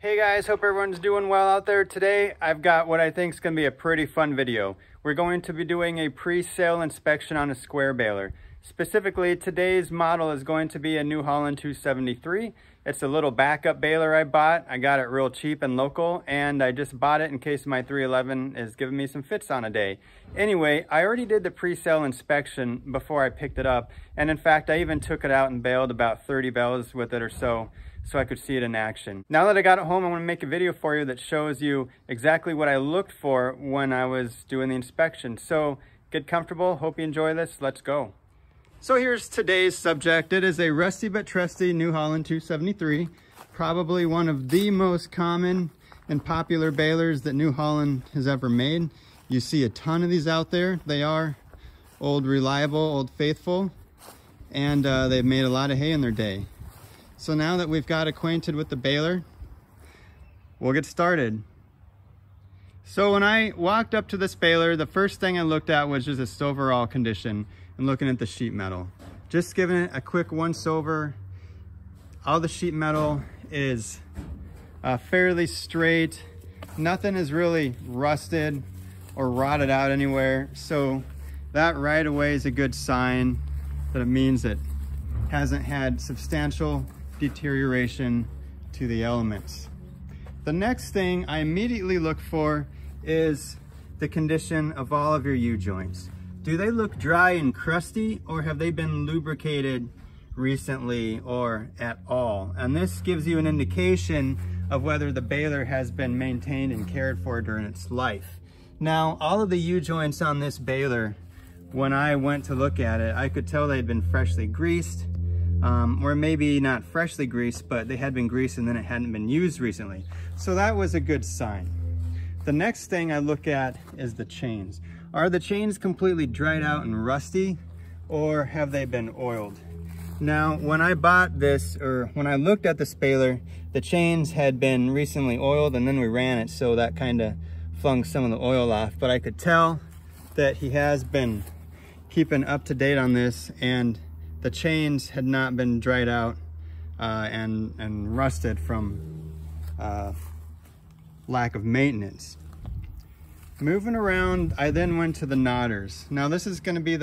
Hey guys, hope everyone's doing well out there. Today I've got what I think is going to be a pretty fun video. We're going to be doing a pre-sale inspection on a square baler. Specifically, today's model is going to be a New Holland 273. It's a little backup baler I bought. I got it real cheap and local, and I just bought it in case my 311 is giving me some fits on a day. Anyway, I already did the pre-sale inspection before I picked it up, and in fact, I even took it out and baled about 30 bales with it or so I could see it in action. Now that I got it home, I want to make a video for you that shows you exactly what I looked for when I was doing the inspection. So get comfortable, hope you enjoy this, let's go. So here's today's subject. It is a rusty but trusty New Holland 273, probably one of the most common and popular balers that New Holland has ever made. You see a ton of these out there. They are old reliable, old faithful, and they've made a lot of hay in their day. So now that we've got acquainted with the baler, we'll get started. So when I walked up to this baler, the first thing I looked at was just its overall condition and looking at the sheet metal. Just giving it a quick once over, all the sheet metal is fairly straight. Nothing is really rusted or rotted out anywhere. So that right away is a good sign that it means it hasn't had substantial deterioration to the elements. The next thing I immediately look for is the condition of all of your U-joints. Do they look dry and crusty, or have they been lubricated recently or at all? And this gives you an indication of whether the baler has been maintained and cared for during its life. Now, all of the U-joints on this baler, when I went to look at it, I could tell they'd been freshly greased. Or maybe not freshly greased, but they had been greased and then it hadn't been used recently. So that was a good sign. The next thing I look at is the chains. Are the chains completely dried out and rusty, or have they been oiled? Now, when I bought this, or when I looked at this baler, the chains had been recently oiled and then we ran it, so that kind of flung some of the oil off. But I could tell that he has been keeping up to date on this, and the chains had not been dried out and rusted from lack of maintenance. Moving around, I then went to the knotters. Now this is going to be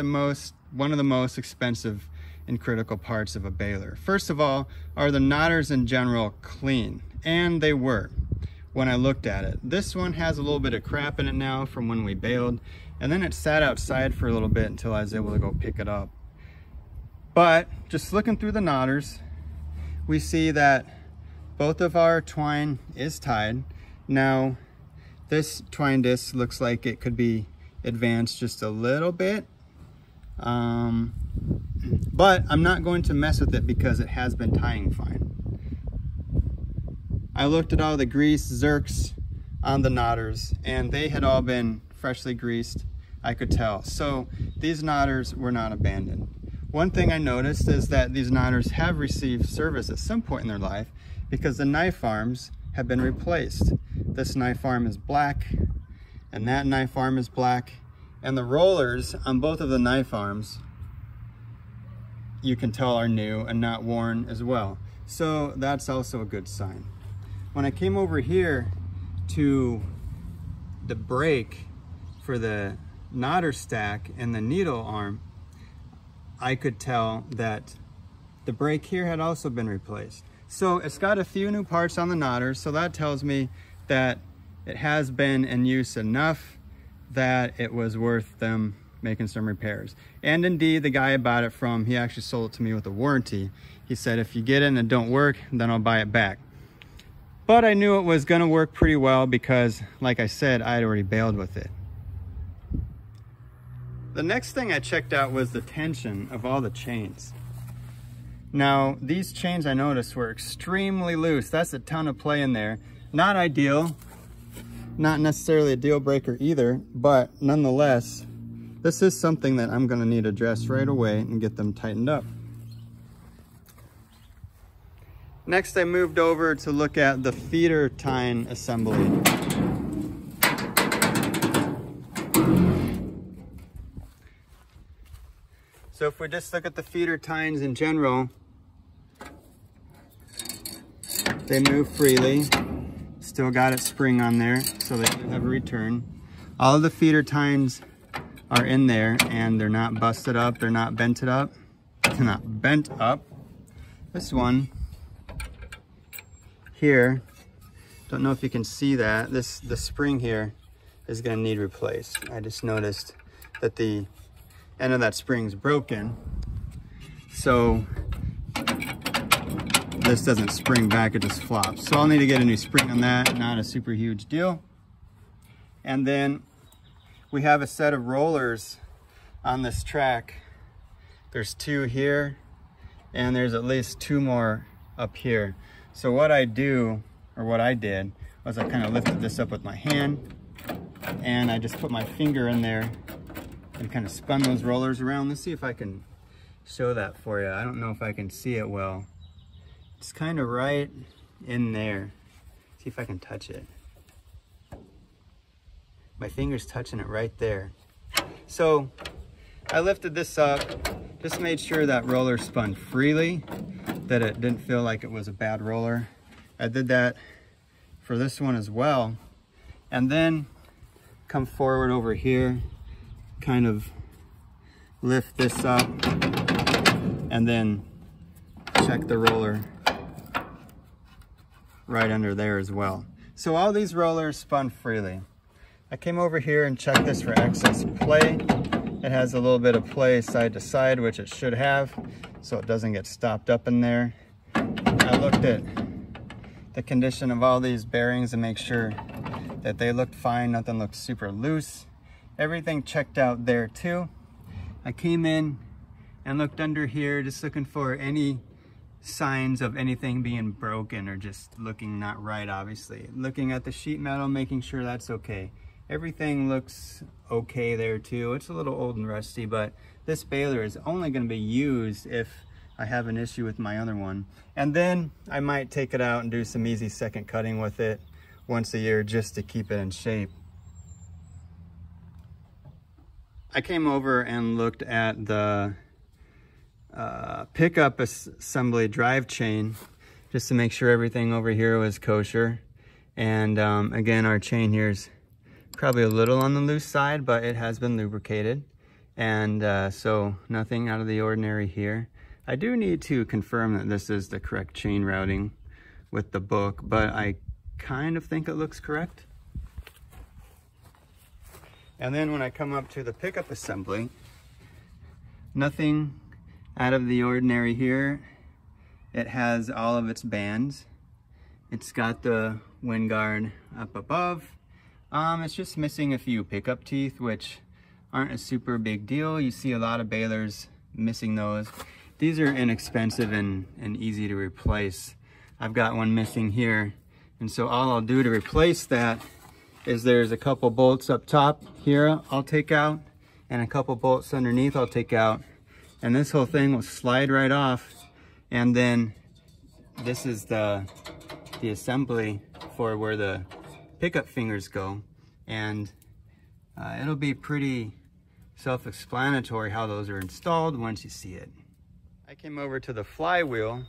one of the most expensive and critical parts of a baler. First of all, are the knotters in general clean? And they were when I looked at it. This one has a little bit of crap in it now from when we baled, and then it sat outside for a little bit until I was able to go pick it up. But just looking through the knotters, we see that both of our twine is tied. Now, this twine disc looks like it could be advanced just a little bit, but I'm not going to mess with it because it has been tying fine. I looked at all the grease zerks on the knotters, and they had all been freshly greased, I could tell. So these knotters were not abandoned. One thing I noticed is that these knotters have received service at some point in their life, because the knife arms have been replaced. This knife arm is black, and that knife arm is black, and the rollers on both of the knife arms, you can tell, are new and not worn as well. So that's also a good sign. When I came over here to the brake for the knotter stack and the needle arm, I could tell that the brake here had also been replaced. So it's got a few new parts on the knotters, so that tells me that it has been in use enough that it was worth them making some repairs. And indeed, the guy I bought it from, he actually sold it to me with a warranty. He said, if you get it and it don't work, then I'll buy it back. But I knew it was going to work pretty well because, like I said, I had already baled with it. The next thing I checked out was the tension of all the chains. Now, these chains I noticed were extremely loose. That's a ton of play in there. Not ideal, not necessarily a deal breaker either, but nonetheless, this is something that I'm gonna need to address right away and get them tightened up. Next, I moved over to look at the feeder tine assembly. So if we just look at the feeder tines in general, they move freely. Still got its spring on there, so they do have a return. All of the feeder tines are in there, and they're not busted up, they're not bented up. They're not bent up. This one here, don't know if you can see that, the spring here is gonna need replaced. I just noticed that the end of that spring's broken, so this doesn't spring back, it just flops. So I'll need to get a new spring on that, not a super huge deal. And then we have a set of rollers on this track. There's two here, and there's at least two more up here. So what I do, or what I did, was I kind of lifted this up with my hand, and I just put my finger in there and kind of spun those rollers around. Let's see if I can show that for you. I don't know if I can see it well. It's kind of right in there. See if I can touch it. My finger's touching it right there. So I lifted this up, just made sure that roller spun freely, that it didn't feel like it was a bad roller. I did that for this one as well. And then come forward over here, kind of lift this up, and then check the roller right under there as well. So all these rollers spun freely. I came over here and checked this for excess play. It has a little bit of play side to side, which it should have, so it doesn't get stopped up in there. I looked at the condition of all these bearings to make sure that they looked fine, nothing looked super loose. Everything checked out there too. I came in and looked under here, just looking for any signs of anything being broken or just looking not right, obviously. Looking at the sheet metal, making sure that's okay. Everything looks okay there too. It's a little old and rusty, but this baler is only going to be used if I have an issue with my other one. And then I might take it out and do some easy second cutting with it once a year just to keep it in shape. I came over and looked at the pickup assembly drive chain just to make sure everything over here was kosher. And again, our chain here is probably a little on the loose side, but it has been lubricated. And so nothing out of the ordinary here. I do need to confirm that this is the correct chain routing with the book, but I kind of think it looks correct. And then when I come up to the pickup assembly, nothing out of the ordinary here. It has all of its bands. It's got the wind guard up above. It's just missing a few pickup teeth, which aren't a super big deal. You see a lot of balers missing those. These are inexpensive and easy to replace. I've got one missing here. And so all I'll do to replace that is there's a couple bolts up top here I'll take out, and a couple bolts underneath I'll take out. And this whole thing will slide right off. And then this is the assembly for where the pickup fingers go. And it'll be pretty self-explanatory how those are installed once you see it. I came over to the flywheel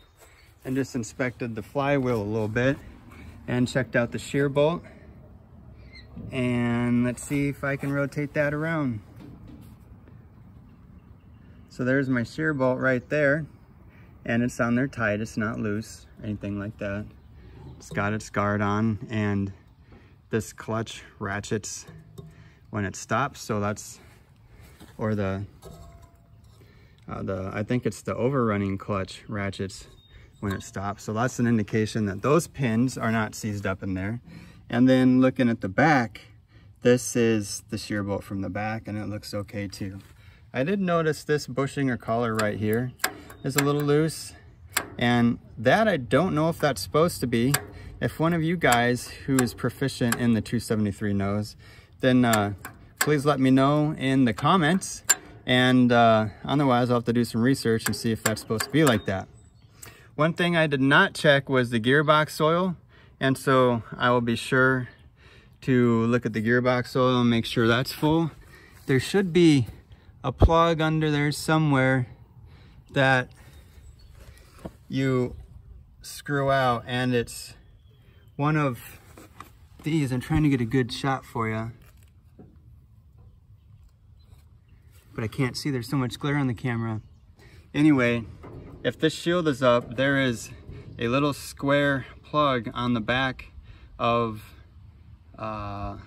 and just inspected the flywheel a little bit and checked out the shear bolt. And let's see if I can rotate that around. So there's my shear bolt right there, and it's on there tight. It's not loose, anything like that. It's got its guard on, and this clutch ratchets when it stops. So that's, or I think it's the overrunning clutch ratchets when it stops. So that's an indication that those pins are not seized up in there. And then looking at the back, this is the shear bolt from the back, and it looks okay too. I did notice this bushing or collar right here is a little loose, and that I don't know if that's supposed to be. If one of you guys who is proficient in the 273 knows, then please let me know in the comments, and otherwise I'll have to do some research and see if that's supposed to be like that. One thing I did not check was the gearbox oil, and so I will be sure to look at the gearbox oil and make sure that's full. There should be a plug under there somewhere that you screw out, and it's one of these, I'm trying to get a good shot for you, but I can't see, there's so much glare on the camera. Anyway, if this shield is up, there is a little square plug on the back of the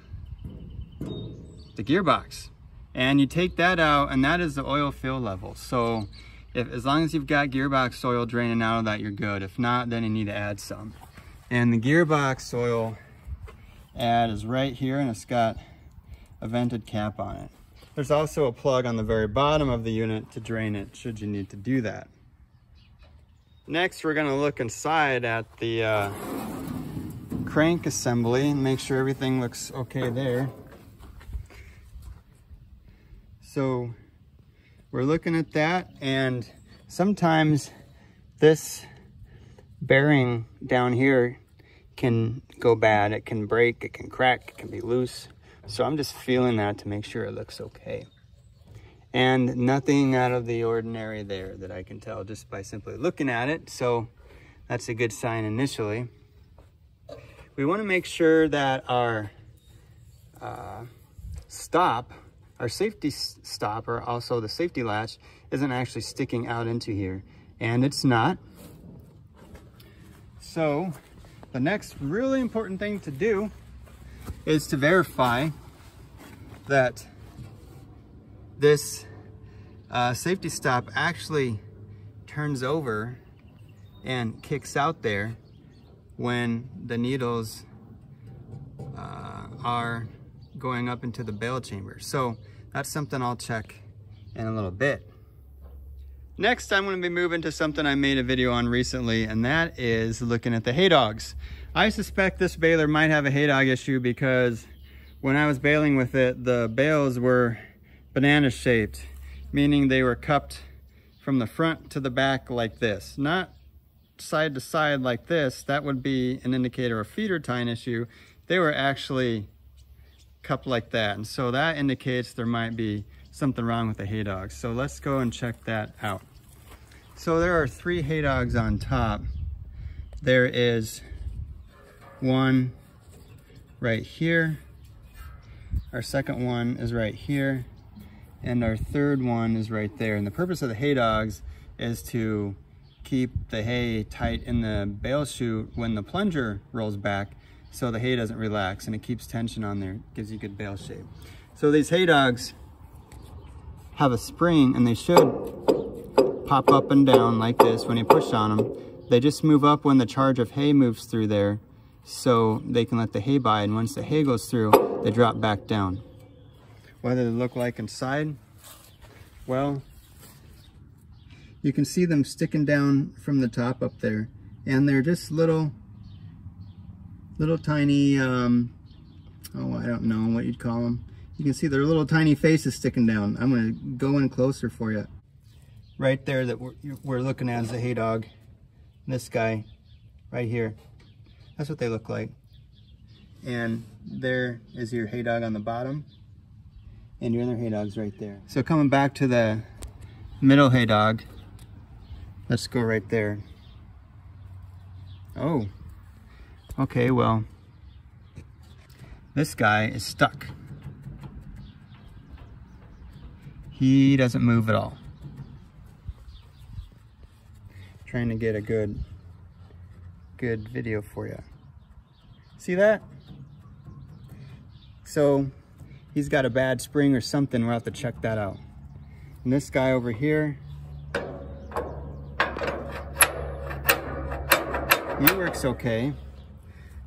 gearbox, and you take that out, and that is the oil fill level. So if, as long as you've got gearbox oil draining out of that, you're good. If not, then you need to add some. And the gearbox oil add is right here, and it's got a vented cap on it. There's also a plug on the very bottom of the unit to drain it, should you need to do that. Next, we're gonna look inside at the crank assembly and make sure everything looks okay there. So we're looking at that, and sometimes this bearing down here can go bad. It can break, it can crack, it can be loose. So I'm just feeling that to make sure it looks okay. And nothing out of the ordinary there that I can tell just by simply looking at it. So that's a good sign initially. We want to make sure that our stop, our safety stop, or also the safety latch, isn't actually sticking out into here. And it's not. So the next really important thing to do is to verify that this safety stop actually turns over and kicks out there when the needles are going up into the bail chamber. So that's something I'll check in a little bit. Next, I'm going to be moving to something I made a video on recently, and that is looking at the hay dogs. I suspect this baler might have a hay dog issue because when I was baling with it, the bales were banana shaped, meaning they were cupped from the front to the back like this, not side to side like this. That would be an indicator of feeder tine issue. They were actually cupped like that, and so that indicates there might be something wrong with the hay dogs. So let's go and check that out. So there are 3 hay dogs on top. There is one right here, our second one is right here, and our third one is right there. And the purpose of the hay dogs is to keep the hay tight in the bale chute when the plunger rolls back, so the hay doesn't relax, and it keeps tension on there, gives you good bale shape. So these hay dogs have a spring, and they should pop up and down like this when you push on them. They just move up when the charge of hay moves through there, so they can let the hay by, and once the hay goes through, they drop back down. What do they look like inside? Well, you can see them sticking down from the top up there, and they're just little tiny, oh, I don't know what you'd call them. You can see their little tiny faces sticking down. I'm gonna go in closer for you. Right there that we're looking at is the hay dog. This guy right here. That's what they look like. And there is your hay dog on the bottom, and your other hay dog's right there. So coming back to the middle hay dog, let's go right there. Oh, okay, well, this guy is stuck. He doesn't move at all. I'm trying to get a good video for you. See that? So he's got a bad spring or something. We'll have to check that out. And this guy over here, he works okay.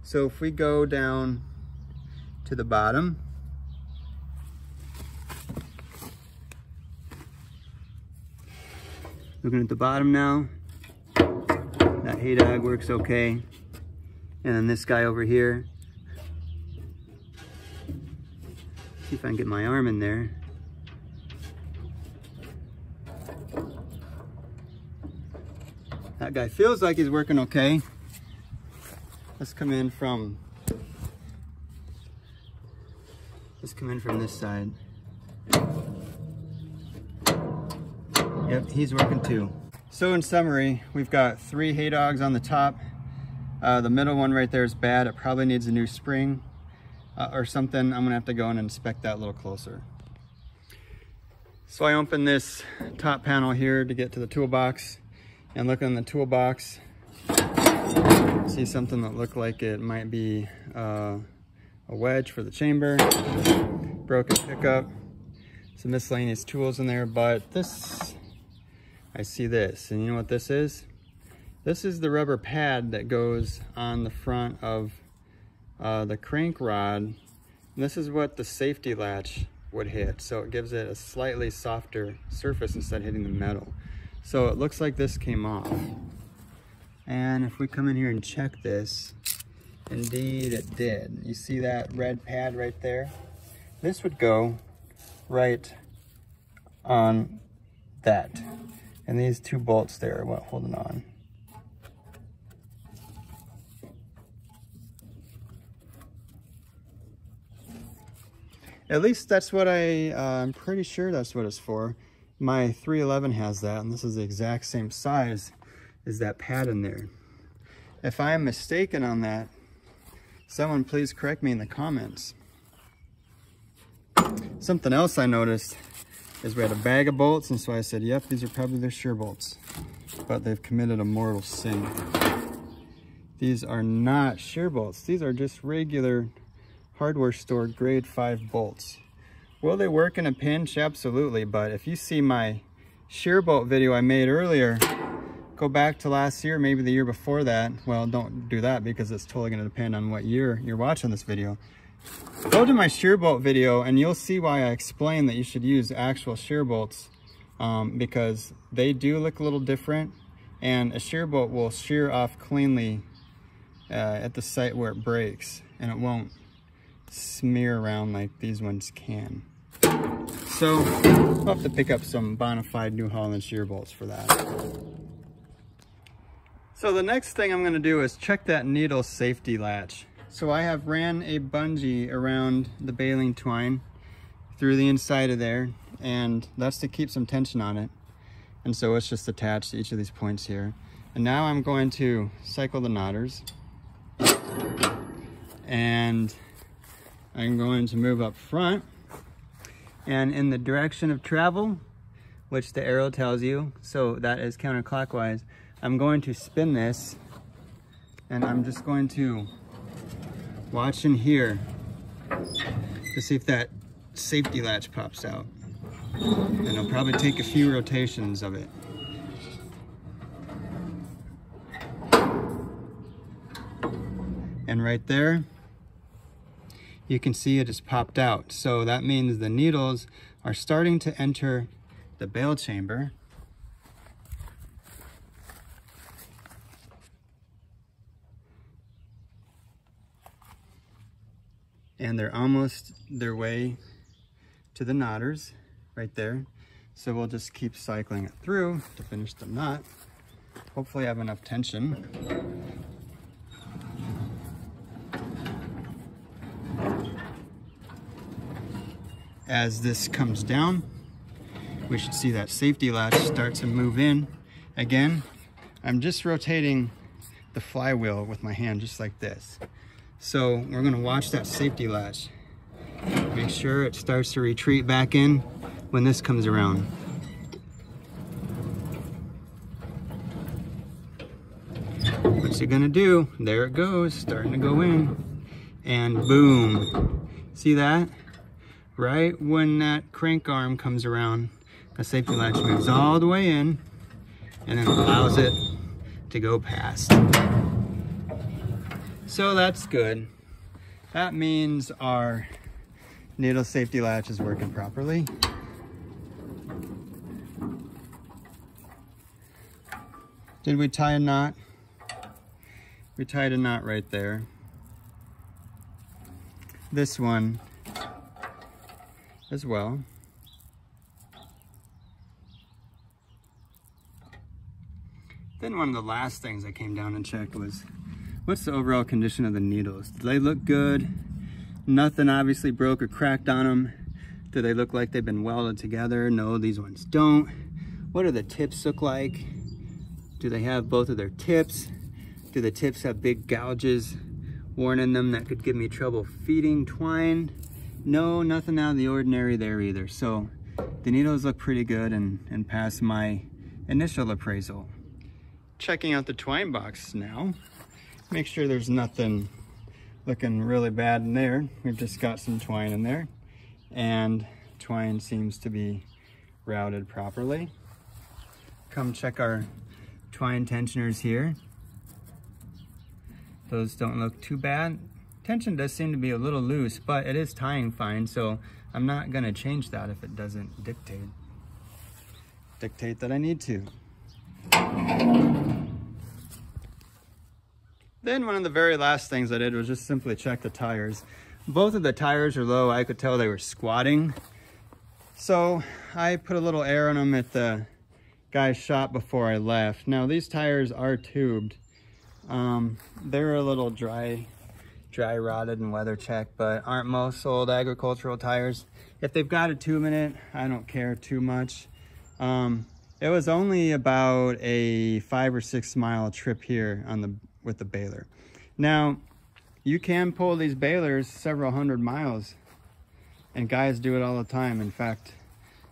So if we go down to the bottom, looking at the bottom now, that hay dog works okay. And then this guy over here, see if I can get my arm in there. That guy feels like he's working okay. Let's come in from this side. Yep, he's working too. So in summary, we've got 3 hay dogs on the top. The middle one right there is bad. It probably needs a new spring. or something. I'm gonna have to go and inspect that a little closer. So I opened this top panel here to get to the toolbox, and looking in the toolbox, see something that looked like it might be a wedge for the chamber, broken pickup, some miscellaneous tools in there, but this, I see this, and you know what this is? This is the rubber pad that goes on the front of the crank rod, and this is what the safety latch would hit, so it gives it a slightly softer surface instead of hitting the metal. So it looks like this came off. And if we come in here and check this, indeed it did. You see that red pad right there? This would go right on that. And these two bolts there are what holding on. At least that's what I'm pretty sure that's what it's for. My 311 has that, and this is the exact same size as that pad in there. If I am mistaken on that, someone please correct me in the comments. Something else I noticed is we had a bag of bolts, and so I said, yep, these are probably their sure bolts, but they've committed a mortal sin. These are not sure bolts. These are just regular hardware store grade 5 bolts. Will they work in a pinch? Absolutely, but if you see my shear bolt video I made earlier, go back to last year, maybe the year before that. Well, don't do that because it's totally gonna depend on what year you're watching this video. Go to my shear bolt video and you'll see why I explain that you should use actual shear bolts because they do look a little different, and a shear bolt will shear off cleanly at the site where it breaks, and it won't smear around like these ones can. So I'll have to pick up some bona fide New Holland shear bolts for that. So the next thing I'm going to do is check that needle safety latch. So I have ran a bungee around the baling twine through the inside of there, and that's to keep some tension on it. And so it's just attached to each of these points here. And now I'm going to cycle the knotters, and I'm going to move up front. And in the direction of travel, which the arrow tells you, so that is counterclockwise, I'm going to spin this, and I'm just going to watch in here to see if that safety latch pops out. And it'll probably take a few rotations of it. And right there, you can see it has popped out. So that means the needles are starting to enter the bale chamber. And they're almost their way to the knotters right there. So we'll just keep cycling it through to finish the knot. Hopefully I have enough tension. As this comes down, we should see that safety latch start to move in. Again, I'm just rotating the flywheel with my hand just like this. So we're gonna watch that safety latch. Make sure it starts to retreat back in when this comes around. What's it gonna do? There it goes, starting to go in. And boom, see that? Right when that crank arm comes around, the safety latch moves all the way in and then allows it to go past. So that's good. That means our needle safety latch is working properly. Did we tie a knot? We tied a knot right there. This one as well. Then one of the last things I came down and checked was, what's the overall condition of the needles? Do they look good? Nothing obviously broke or cracked on them. Do they look like they've been welded together? No, these ones don't. What do the tips look like? Do they have both of their tips? Do the tips have big gouges warning them that could give me trouble feeding twine. No, nothing out of the ordinary there either. So the needles look pretty good and pass my initial appraisal. Checking out the twine box now. Make sure there's nothing looking really bad in there. We've just got some twine in there, and twine seems to be routed properly. Come check our twine tensioners here. Those don't look too bad. Tension does seem to be a little loose, but it is tying fine, so I'm not gonna change that if it doesn't dictate that I need to. Then one of the very last things I did was just simply check the tires. Both of the tires are low. I could tell they were squatting. So I put a little air on them at the guy's shop before I left. Now these tires are tubed. They're a little dry rotted and weather checked, but aren't most old agricultural tires? If they've got a tube in it, I don't care too much. It was only about a 5 or 6 mile trip here on the with the baler. Now, you can pull these balers several hundred miles, and guys do it all the time. In fact,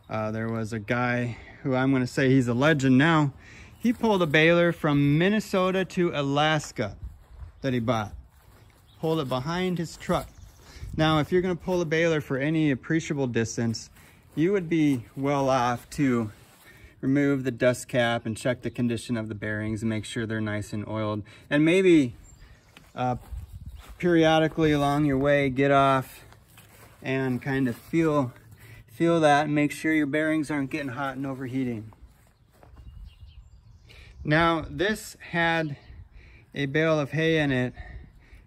there was a guy who I'm gonna say he's a legend now. He pulled a baler from Minnesota to Alaska that he bought. Pulled it behind his truck. Now, if you're gonna pull a baler for any appreciable distance, you would be well off to remove the dust cap and check the condition of the bearings and make sure they're nice and oiled. And maybe periodically along your way, get off and kind of feel that and make sure your bearings aren't getting hot and overheating. Now, this had a bale of hay in it,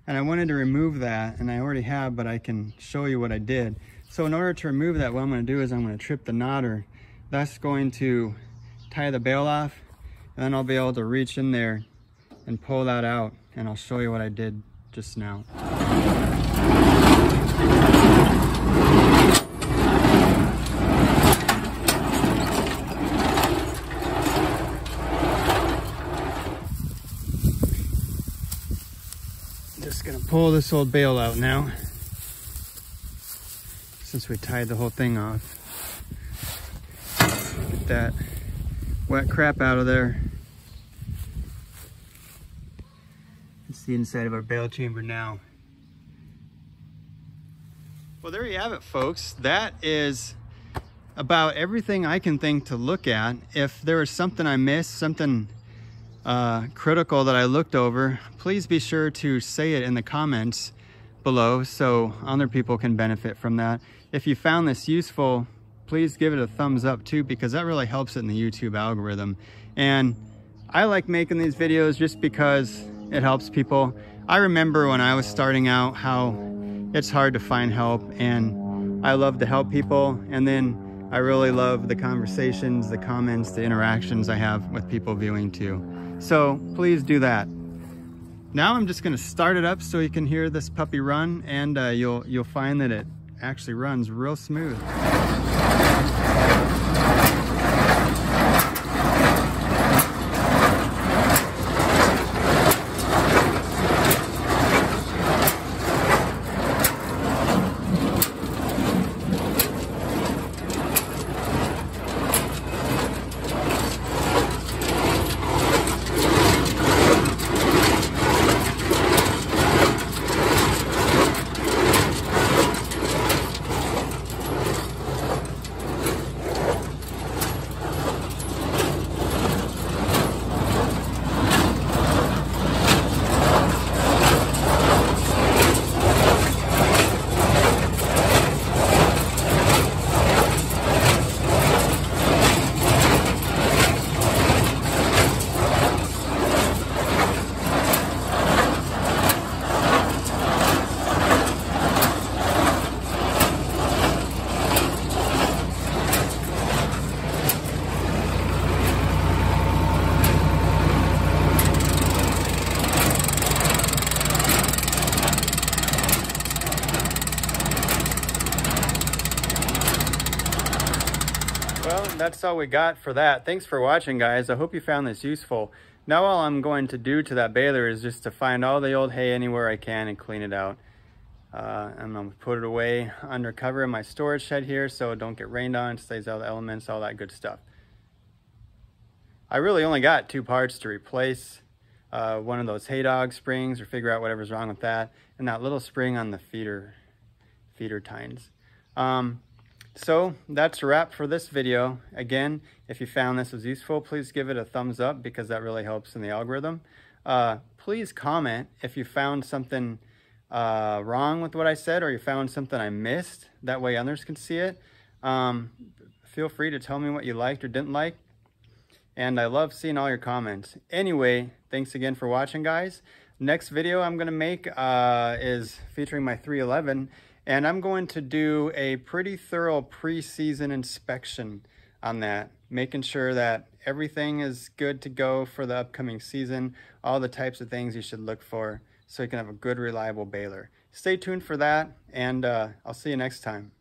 and I wanted to remove that, and I already have, but I can show you what I did. So in order to remove that, what I'm going to do is I'm going to trip the knotter. That's going to tie the bale off, and then I'll be able to reach in there and pull that out, and I'll show you what I did just now. Just gonna pull this old bale out now, since we tied the whole thing off. That wet crap out of there. It's the inside of our bale chamber now. Well, there you have it, folks. That is about everything I can think to look at. If there was something I missed, something critical that I looked over, please be sure to say it in the comments below so other people can benefit from that. If you found this useful, please give it a thumbs up too, because that really helps it in the YouTube algorithm. And I like making these videos just because it helps people. I remember when I was starting out how it's hard to find help, and I love to help people. And then I really love the conversations, the comments, the interactions I have with people viewing too. So please do that. Now I'm just gonna start it up so you can hear this puppy run, and you'll find that it actually runs real smooth. That's all we got for that. Thanks for watching, guys. I hope you found this useful. Now all I'm going to do to that baler is just to find all the old hay anywhere I can and clean it out. I'm going to put it away under cover in my storage shed here so it don't get rained on, stays out of the elements, all that good stuff. I really only got two parts to replace. One of those hay dog springs, or figure out whatever's wrong with that, and that little spring on the feeder tines. So that's a wrap for this video. Again, if you found this was useful, please give it a thumbs up because that really helps in the algorithm. Please comment if you found something wrong with what I said, or you found something I missed. That way others can see it. Feel free to tell me what you liked or didn't like. And I love seeing all your comments. Anyway, thanks again for watching, guys. Next video I'm going to make is featuring my 311, and I'm going to do a pretty thorough pre-season inspection on that, making sure that everything is good to go for the upcoming season, all the types of things you should look for so you can have a good, reliable baler. Stay tuned for that, and I'll see you next time.